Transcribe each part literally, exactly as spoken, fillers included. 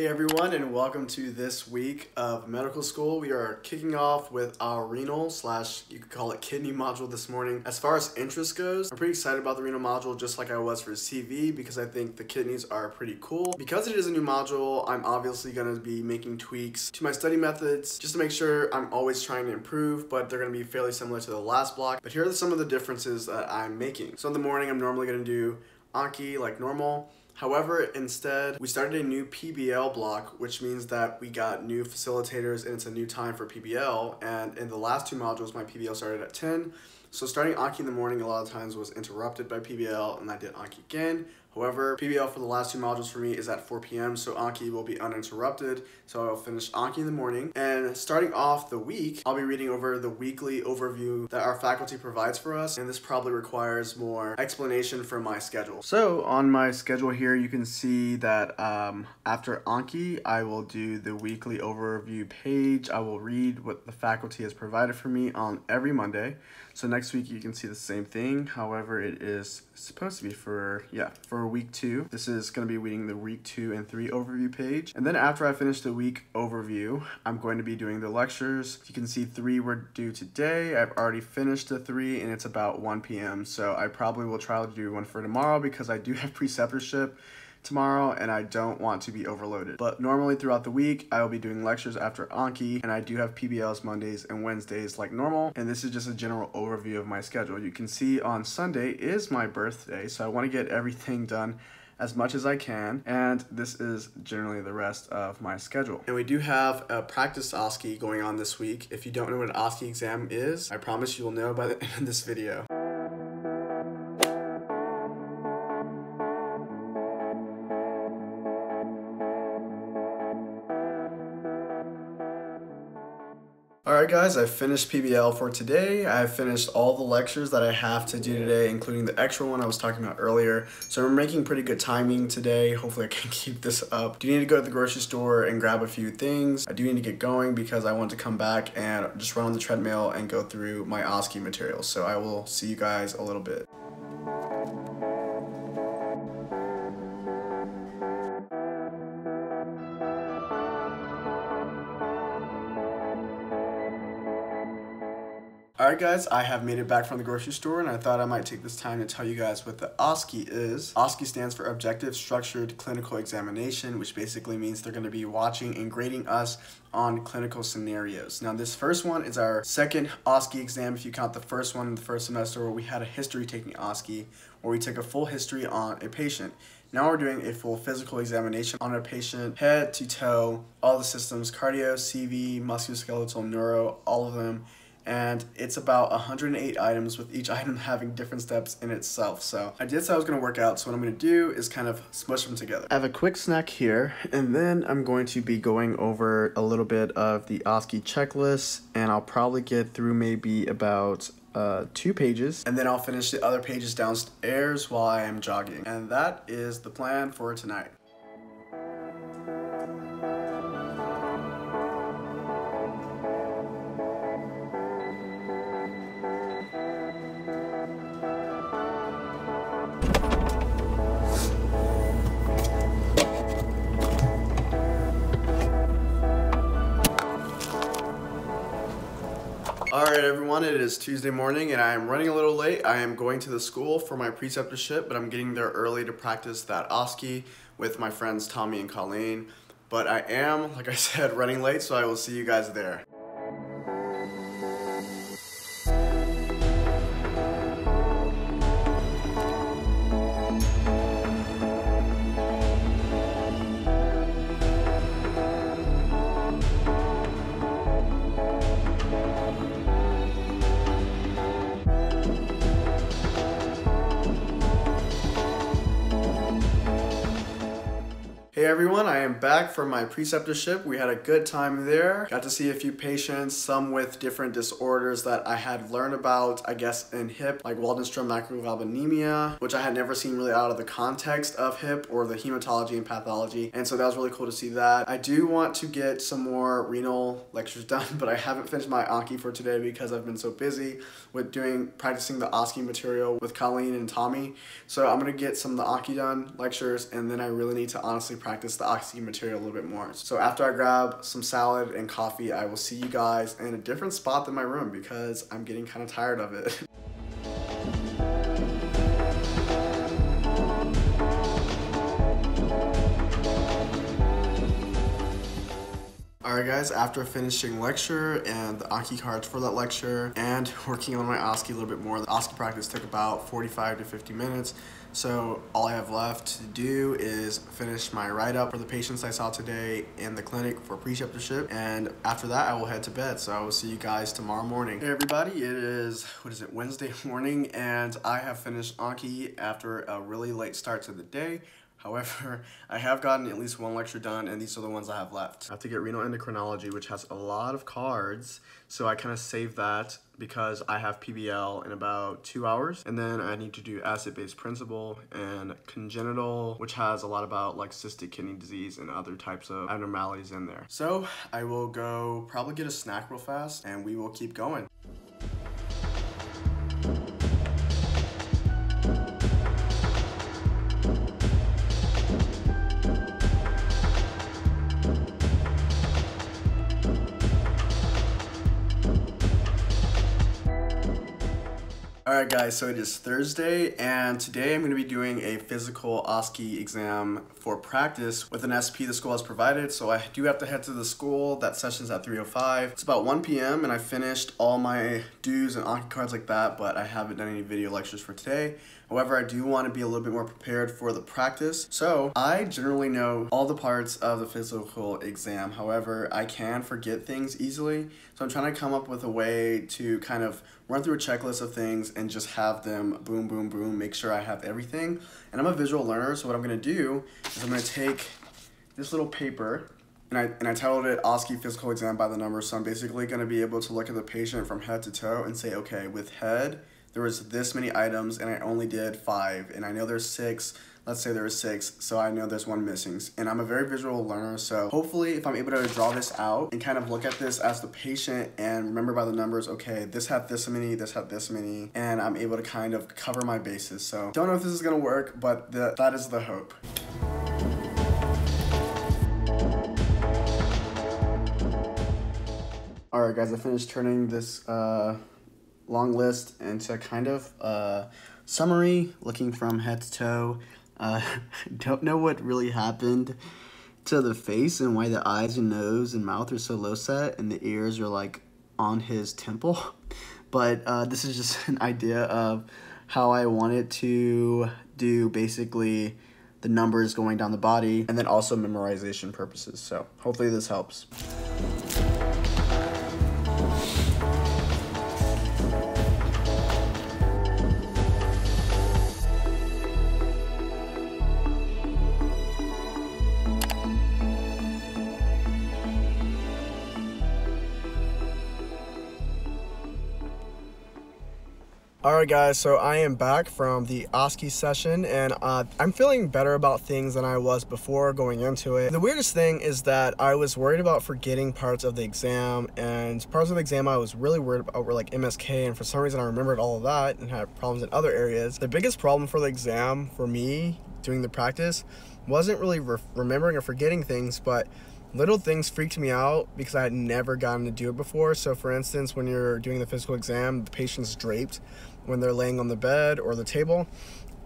Hey everyone, and welcome to this week of medical school. We are kicking off with our renal slash, you could call it kidney module this morning. As far as interest goes, I'm pretty excited about the renal module just like I was for C V because I think the kidneys are pretty cool. Because it is a new module, I'm obviously going to be making tweaks to my study methods just to make sure I'm always trying to improve, but they're going to be fairly similar to the last block. But here are some of the differences that I'm making. So in the morning, I'm normally going to do Anki like normal. However, instead, we started a new P B L block, which means that we got new facilitators and it's a new time for P B L. And in the last two modules, my P B L started at ten. So starting Anki in the morning a lot of times was interrupted by P B L, and I did Anki again. However, P B L for the last two modules for me is at four p m, so Anki will be uninterrupted. So I'll finish Anki in the morning. And starting off the week, I'll be reading over the weekly overview that our faculty provides for us, and this probably requires more explanation for my schedule. So on my schedule here, you can see that um, after Anki, I will do the weekly overview page. I will read what the faculty has provided for me on every Monday. So next week, you can see the same thing. However, it is supposed to be for, yeah, for week two. This is going to be reading the week two and three overview page. And then after I finish the week overview, I'm going to be doing the lectures. You can see three were due today. I've already finished the three and it's about one p m So I probably will try to do one for tomorrow because I do have preceptorship tomorrow and I don't want to be overloaded. But normally throughout the week, I will be doing lectures after Anki, and I do have P B Ls Mondays and Wednesdays like normal. And this is just a general overview of my schedule. You can see on Sunday is my birthday, so I want to get everything done as much as I can, and this is generally the rest of my schedule. And we do have a practice O S C E going on this week. If you don't know what an O S C E exam is, I promise you will know by the end of this video. Alright guys, I finished P B L for today. I finished all the lectures that I have to do today, including the extra one I was talking about earlier. So I'm making pretty good timing today. Hopefully I can keep this up. I do need to go to the grocery store and grab a few things. I do need to get going because I want to come back and just run on the treadmill and go through my O S C E materials. So I will see you guys a little bit. Alright guys, I have made it back from the grocery store, and I thought I might take this time to tell you guys what the O S C E is. O S C E stands for Objective Structured Clinical Examination, which basically means they're going to be watching and grading us on clinical scenarios. Now this first one is our second O S C E exam if you count the first one in the first semester where we had a history taking O S C E, where we took a full history on a patient. Now we're doing a full physical examination on a patient, head to toe, all the systems, cardio, C V, musculoskeletal, neuro, all of them. And it's about one hundred eight items, with each item having different steps in itself. So I did say I was going to work out, so what I'm going to do is kind of smush them together. I have a quick snack here, and then I'm going to be going over a little bit of the O S C E checklist, and I'll probably get through maybe about uh, two pages, and then I'll finish the other pages downstairs while I am jogging. And that is the plan for tonight. Alright everyone, it is Tuesday morning and I am running a little late. I am going to the school for my preceptorship, but I'm getting there early to practice that O S C E with my friends Tommy and Colleen. But I am, like I said, running late, so I will see you guys there. Hey everyone, I am back from my preceptorship. We had a good time there. Got to see a few patients, some with different disorders that I had learned about, I guess, in HIP, like Waldenstrom macroglobulinemia, which I had never seen really out of the context of HIP or the hematology and pathology. And so that was really cool to see that. I do want to get some more renal lectures done, but I haven't finished my Anki for today because I've been so busy with doing, practicing the O S C E material with Colleen and Tommy. So I'm gonna get some of the Anki done lectures, and then I really need to honestly practice practice the oxygen material a little bit more. So after I grab some salad and coffee, I will see you guys in a different spot than my room because I'm getting kind of tired of it. Alright guys, after finishing lecture and the Anki cards for that lecture and working on my O S C E a little bit more, the O S C E practice took about forty-five to fifty minutes. So all I have left to do is finish my write-up for the patients I saw today in the clinic for preceptorship, and after that I will head to bed. So I will see you guys tomorrow morning. Hey everybody, it is, what is it, Wednesday morning, and I have finished Anki after a really late start to the day. However, I have gotten at least one lecture done, and these are the ones I have left. I have to get renal endocrinology, which has a lot of cards, so I kind of save that because I have P B L in about two hours. And then I need to do acid-base principle and congenital, which has a lot about like cystic kidney disease and other types of abnormalities in there. So I will go probably get a snack real fast, and we will keep going. Alright guys, so it is Thursday, and today I'm going to be doing a physical O S C E exam for practice with an S P the school has provided, so I do have to head to the school. That session's at three oh five. It's about one p m and I finished all my dues and Anki cards like that, but I haven't done any video lectures for today. However, I do want to be a little bit more prepared for the practice, so I generally know all the parts of the physical exam. However, I can forget things easily, so I'm trying to come up with a way to kind of run through a checklist of things and just have them boom, boom, boom, make sure I have everything. And I'm a visual learner, so what I'm going to do is I'm going to take this little paper, and I, and I titled it O S C E Physical Exam by the Numbers, so I'm basically going to be able to look at the patient from head to toe and say, okay, with head, there was this many items and I only did five, and I know there's six. Let's say there was six, so I know there's one missing. And I'm a very visual learner, so hopefully if I'm able to draw this out and kind of look at this as the patient and remember by the numbers, okay, this had this many, this had this many, and I'm able to kind of cover my bases. So don't know if this is gonna work, but the, that is the hope. All right guys, I finished turning this uh, long list into kind of uh, summary, looking from head to toe. Uh, don't know what really happened to the face and why the eyes and nose and mouth are so low set and the ears are like on his temple. But uh, this is just an idea of how I wanted to do basically the numbers going down the body and then also memorization purposes. So hopefully this helps. Alright guys, so I am back from the O S C E session, and uh, I'm feeling better about things than I was before going into it. The weirdest thing is that I was worried about forgetting parts of the exam, and parts of the exam I was really worried about were like M S K, and for some reason I remembered all of that and had problems in other areas. The biggest problem for the exam for me doing the practice wasn't really re remembering or forgetting things, but little things freaked me out because I had never gotten to do it before. So for instance, when you're doing the physical exam, the patient's draped when they're laying on the bed or the table,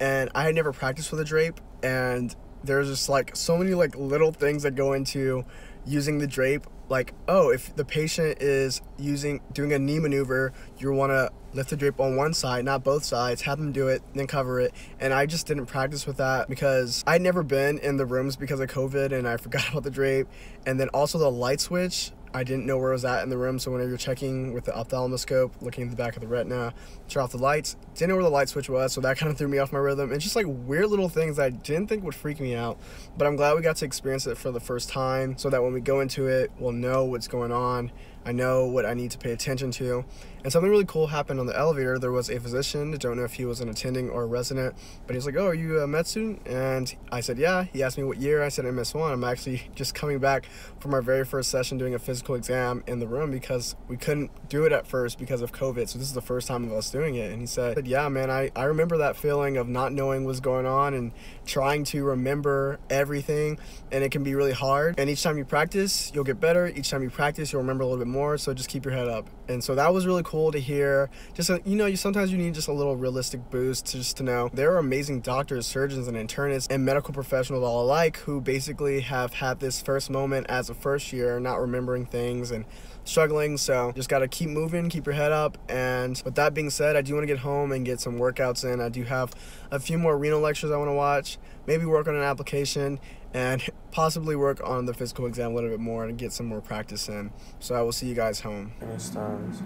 and I had never practiced with a drape, and there's just like so many like little things that go into using the drape, like, oh, if the patient is using doing a knee maneuver, you want to lift the drape on one side, not both sides, have them do it, then cover it. And I just didn't practice with that because I'd never been in the rooms because of COVID, and I forgot about the drape. And then also the light switch, I didn't know where it was at in the room, so whenever you're checking with the ophthalmoscope, looking at the back of the retina, turn off the lights, didn't know where the light switch was, so that kind of threw me off my rhythm. It's just like weird little things that I didn't think would freak me out, but I'm glad we got to experience it for the first time so that when we go into it, we'll know what's going on. I know what I need to pay attention to. And something really cool happened on the elevator. There was a physician, don't know if he was an attending or a resident, but he's like, oh, are you a med student? And I said, yeah. He asked me what year. I said, M S one. I'm actually just coming back from our very first session doing a physical exam in the room because we couldn't do it at first because of COVID. So this is the first time of us doing it. And he said, yeah, man, I, I remember that feeling of not knowing what's going on and trying to remember everything. And it can be really hard. And each time you practice, you'll get better. Each time you practice, you'll remember a little bit more. So just keep your head up. And so that was really cool to hear. Just, you know, you sometimes you need just a little realistic boost to just to know there are amazing doctors, surgeons, and internists and medical professionals all alike who basically have had this first moment as a first year, not remembering things and struggling. So just got to keep moving, keep your head up. And with that being said, I do want to get home and get some workouts in. I do have a few more renal lectures I want to watch, maybe work on an application and possibly work on the physical exam a little bit more and get some more practice in. So I will see you guys home. Finish times.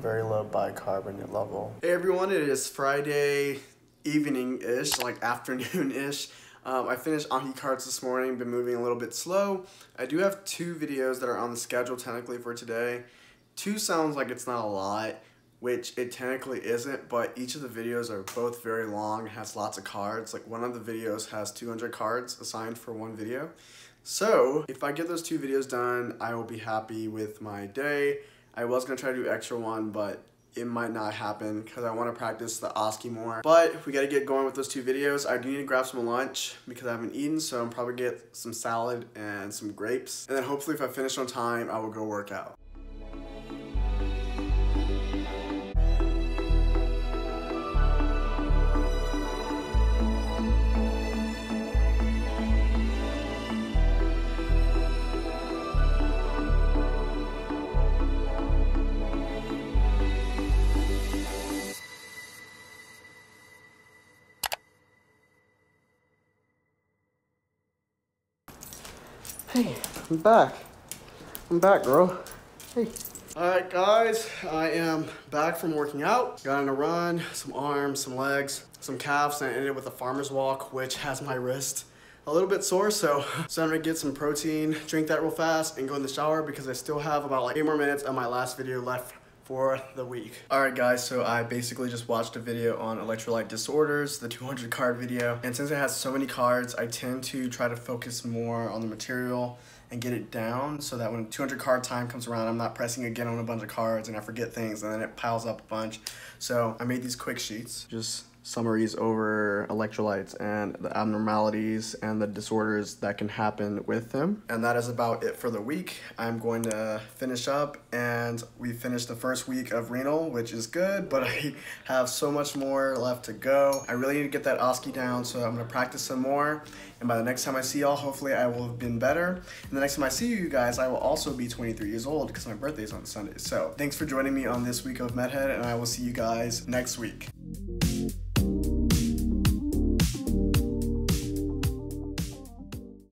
Very low bicarbonate level. Hey everyone, it is Friday evening-ish, like afternoon-ish. Um, I finished Anki cards this morning, been moving a little bit slow. I do have two videos that are on the schedule technically for today. Two sounds like it's not a lot, which it technically isn't, but each of the videos are both very long and has lots of cards. Like one of the videos has two hundred cards assigned for one video. So if I get those two videos done, I will be happy with my day. I was gonna try to do extra one, but it might not happen because I want to practice the O S C E more. But we got to get going with those two videos. I do need to grab some lunch because I haven't eaten, so I'm probably get some salad and some grapes. And then hopefully if I finish on time, I will go work out. Hey, I'm back. I'm back, girl. Hey. All right, guys, I am back from working out. Got in a run, some arms, some legs, some calves, and I ended with a farmer's walk, which has my wrist a little bit sore, so, so I'm gonna get some protein, drink that real fast, and go in the shower because I still have about like eight more minutes of my last video left for the week. All right guys, so I basically just watched a video on electrolyte disorders, the two hundred card video. And since it has so many cards, I tend to try to focus more on the material and get it down so that when two hundred card time comes around, I'm not pressing again on a bunch of cards and I forget things and then it piles up a bunch. So I made these quick sheets, just summaries over electrolytes and the abnormalities and the disorders that can happen with them. And that is about it for the week. I'm going to finish up and we finished the first week of renal, which is good, but I have so much more left to go. I really need to get that O S C E down, so I'm gonna practice some more. And by the next time I see y'all, hopefully I will have been better. And the next time I see you guys, I will also be twenty-three years old because my birthday's on Sunday. So thanks for joining me on this week of MedHead and I will see you guys next week.